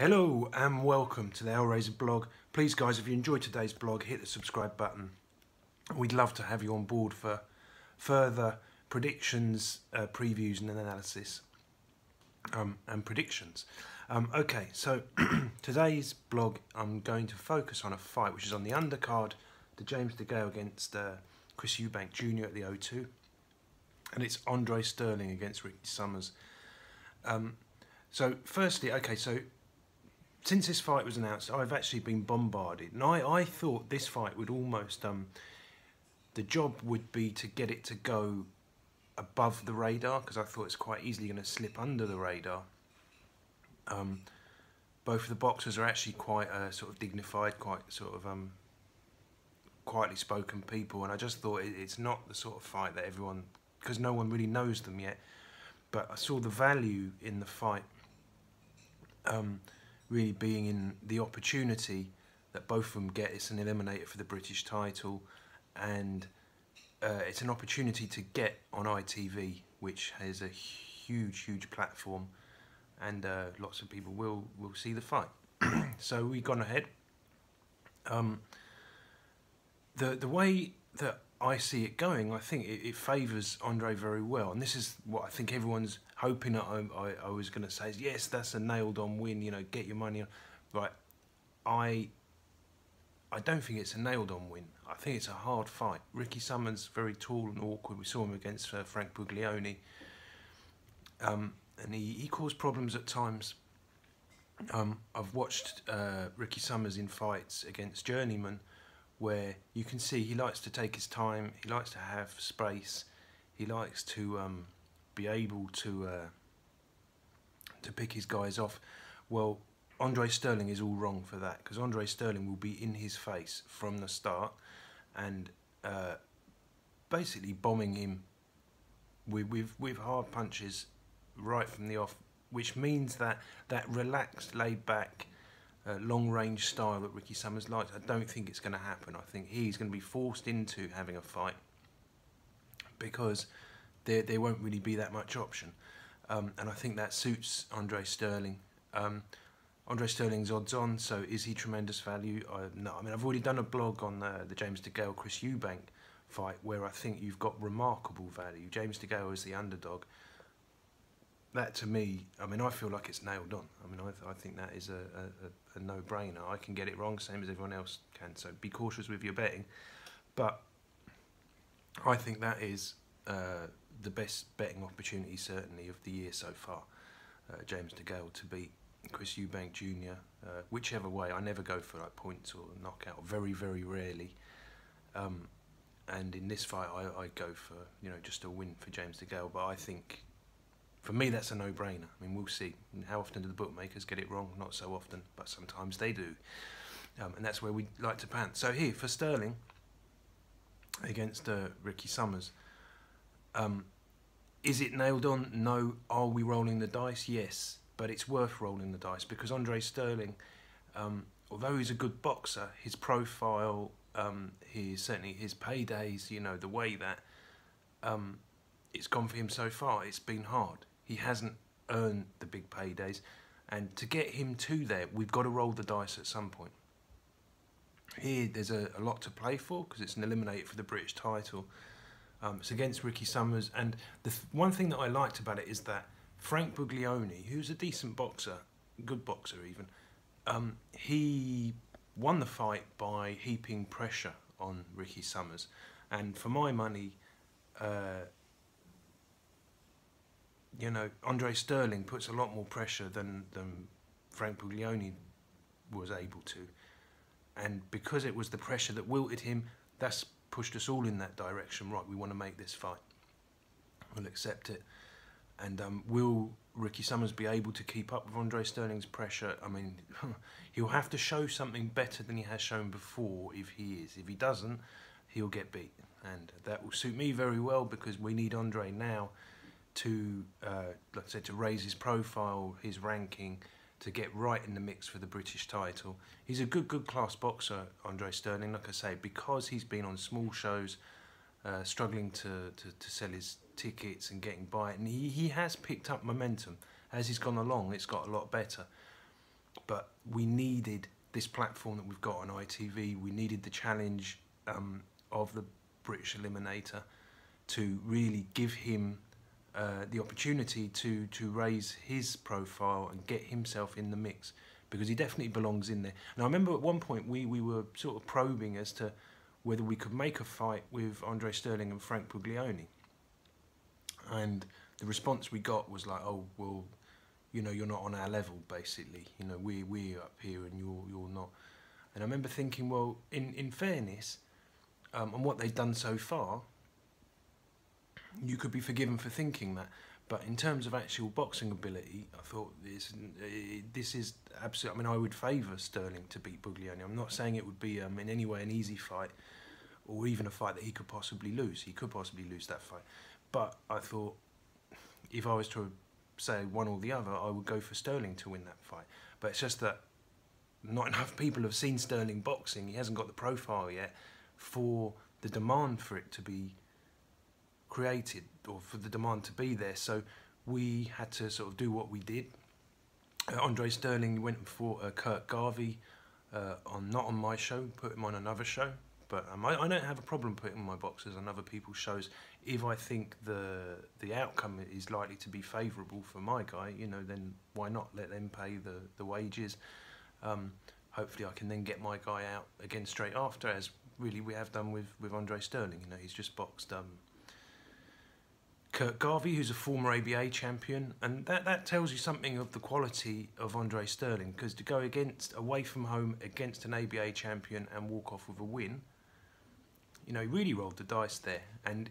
Hello and welcome to the Hellraiser blog. Please guys, if you enjoyed today's blog, hit the subscribe button. We'd love to have you on board for further predictions, previews and analysis. Okay, so today's blog I'm going to focus on a fight which is on the undercard, the James DeGale against Chris Eubank Jr at the O2. And it's Andre Sterling against Ricky Summers. So firstly, okay, so since this fight was announced, I've actually been bombarded. And I thought this fight would almost, the job would be to get it to go above the radar, because I thought it's quite easily going to slip under the radar. Both of the boxers are actually quite sort of dignified, quite sort of quietly spoken people. And I just thought it's not the sort of fight that everyone, because no one really knows them yet. But I saw the value in the fight. Really being in the opportunity that both of them get. It's an eliminator for the British title, and it's an opportunity to get on ITV, which has a huge, huge platform, and lots of people will see the fight. So we've gone ahead. The way that I see it going, I think it favours Andre very well, and this is what I think everyone's hoping that I was going to say is, yes, that's a nailed-on win, you know, get your money on. Right, I don't think it's a nailed-on win. I think it's a hard fight. Ricky Summers, very tall and awkward. We saw him against Frank Buglioni, and he caused problems at times. I've watched Ricky Summers in fights against journeymen, where you can see he likes to take his time, he likes to have space, he likes to be able to pick his guys off. Well, Andre Sterling is all wrong for that, because Andre Sterling will be in his face from the start and basically bombing him with hard punches right from the off, which means that that relaxed, laid-back, long-range style that Ricky Summers likes, I don't think it's going to happen. I think he's going to be forced into having a fight because there won't really be that much option, and I think that suits Andre Sterling. Andre Sterling's odds on, so is he tremendous value? No, I mean, I've already done a blog on the James DeGale Chris Eubank fight where I think you've got remarkable value. James DeGale is the underdog. That to me, I mean, I feel like it's nailed on. I mean, I think that is a no-brainer. I can get it wrong, same as everyone else can, so be cautious with your betting. But I think that is the best betting opportunity, certainly, of the year so far. James DeGale to beat Chris Eubank Jr. Whichever way, I never go for like points or knockout, very, very rarely. And in this fight, I go for, you know, just a win for James DeGale, but I think, for me, that's a no-brainer. I mean, we'll see. How often do the bookmakers get it wrong? Not so often, but sometimes they do. And that's where we like to pan. So here, for Sterling against Ricky Summers, is it nailed on? No. Are we rolling the dice? Yes. But it's worth rolling the dice because Andre Sterling, although he's a good boxer, his profile, certainly his paydays, you know, the way that it's gone for him so far, it's been hard. He hasn't earned the big paydays, and to get him to there, we've got to roll the dice at some point. Here, there's a lot to play for because it's an eliminator for the British title. It's against Ricky Summers, and the one thing that I liked about it is that Frank Buglioni, who's a decent boxer, good boxer even, he won the fight by heaping pressure on Ricky Summers, and for my money, you know, Andre Sterling puts a lot more pressure than Frank Buglioni was able to. And because it was the pressure that wilted him, that's pushed us all in that direction. Right, we want to make this fight. We'll accept it. And will Ricky Summers be able to keep up with Andre Sterling's pressure? I mean, he'll have to show something better than he has shown before if he is. If he doesn't, he'll get beat. And that will suit me very well because we need Andre now to, like I said, to raise his profile, his ranking, to get right in the mix for the British title. He's a good class boxer, Andre Sterling, like I say, because he's been on small shows, struggling to sell his tickets and getting by, and he has picked up momentum. As he's gone along, it's got a lot better. But we needed this platform that we've got on ITV. We needed the challenge of the British Eliminator to really give him the opportunity to raise his profile and get himself in the mix, because he definitely belongs in there. And I remember at one point we were sort of probing as to whether we could make a fight with Andre Sterling and Frank Buglioni. And the response we got was like, oh, well, you know, you're not on our level, basically. You know, we're up here and you're not. And I remember thinking, well, in fairness, and what they've done so far, you could be forgiven for thinking that. But in terms of actual boxing ability, I thought this is absolute. I mean, I would favour Sterling to beat Buglioni. I'm not saying it would be in any way an easy fight, or even a fight that he could possibly lose. He could possibly lose that fight. But I thought, if I was to say one or the other, I would go for Sterling to win that fight. But it's just that not enough people have seen Sterling boxing. He hasn't got the profile yet for the demand for it to be created, or for the demand to be there. So we had to sort of do what we did. Andre Sterling went and fought Kirk Garvey not on my show, put him on another show. But I don't have a problem putting my boxers on other people's shows if I think the outcome is likely to be favourable for my guy. You know, then why not let them pay the wages? Hopefully, I can then get my guy out again straight after, as really we have done with Andre Sterling. You know, he's just boxed Kirk Garvey, who's a former ABA champion, and that tells you something of the quality of Andre Sterling, because to go away from home against an ABA champion and walk off with a win. You know, he really rolled the dice there, and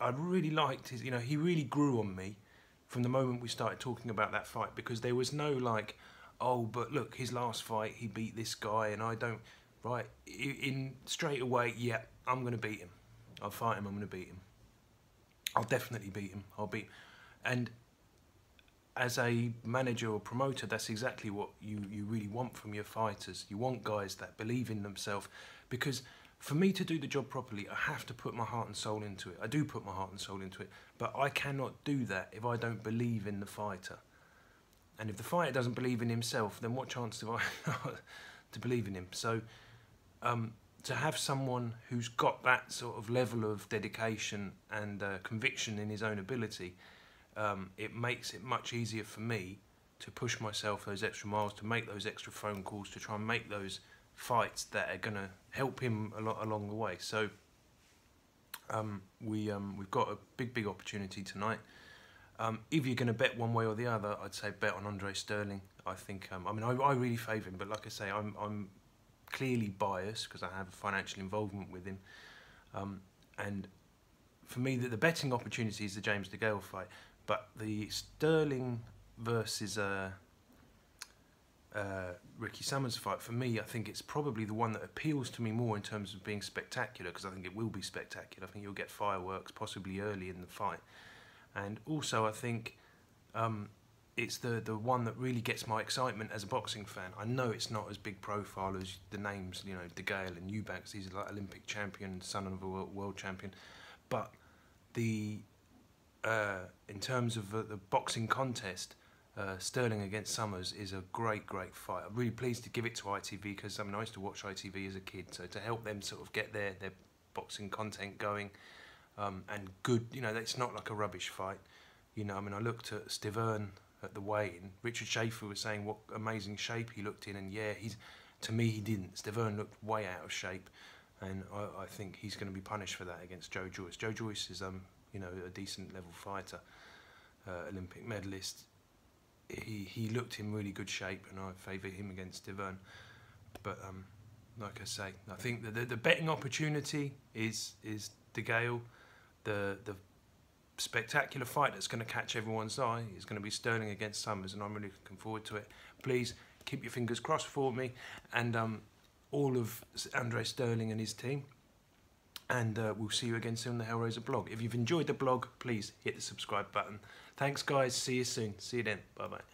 I really liked his, you know, he really grew on me from the moment we started talking about that fight, because there was no like, oh, but look, his last fight, he beat this guy, and I don't, right, in straight away, yeah, I'm going to beat him. I'll fight him, I'm going to beat him. I'll definitely beat him, I'll beat him. And as a manager or promoter, that's exactly what you really want from your fighters. You want guys that believe in themselves, because for me to do the job properly, I have to put my heart and soul into it. I do put my heart and soul into it, but I cannot do that if I don't believe in the fighter. And if the fighter doesn't believe in himself, then what chance do I have to believe in him? So to have someone who's got that sort of level of dedication and conviction in his own ability, it makes it much easier for me to push myself those extra miles, to make those extra phone calls, to try and make those fights that are going to help him a lot along the way. So we've got a big opportunity tonight. If you're going to bet one way or the other, I'd say bet on Andre Sterling. I think I mean I really favour him, but like I say, I'm clearly biased because I have a financial involvement with him. And for me, the betting opportunity is the James DeGale fight, but the Sterling versus Ricky Summers fight, for me, I think it's probably the one that appeals to me more in terms of being spectacular, because I think it will be spectacular. I think you'll get fireworks possibly early in the fight, and also I think it's the one that really gets my excitement as a boxing fan. I know it's not as big profile as the names, you know, DeGale and Eubank. He's like Olympic champion, son of a world champion, but in terms of the boxing contest. Sterling against Summers is a great fight. I'm really pleased to give it to ITV, because I mean I used to watch ITV as a kid, so to help them sort of get their boxing content going, and good, you know, it's not like a rubbish fight. You know, I mean I looked at Stiverne at the weigh-in. Richard Schaefer was saying what amazing shape he looked in, and yeah, to me he didn't. Stiverne looked way out of shape, and I think he's going to be punished for that against Joe Joyce. Joe Joyce is you know, a decent level fighter, Olympic medalist. He looked in really good shape, and I favour him against Stiverne. But like I say, I think that the betting opportunity is DeGale. The spectacular fight that's going to catch everyone's eye is going to be Sterling against Summers, and I'm really looking forward to it. Please keep your fingers crossed for me and all of Andre Sterling and his team. And we'll see you again soon on the Hellraiser blog. If you've enjoyed the blog, please hit the subscribe button. Thanks, guys. See you soon. See you then. Bye-bye.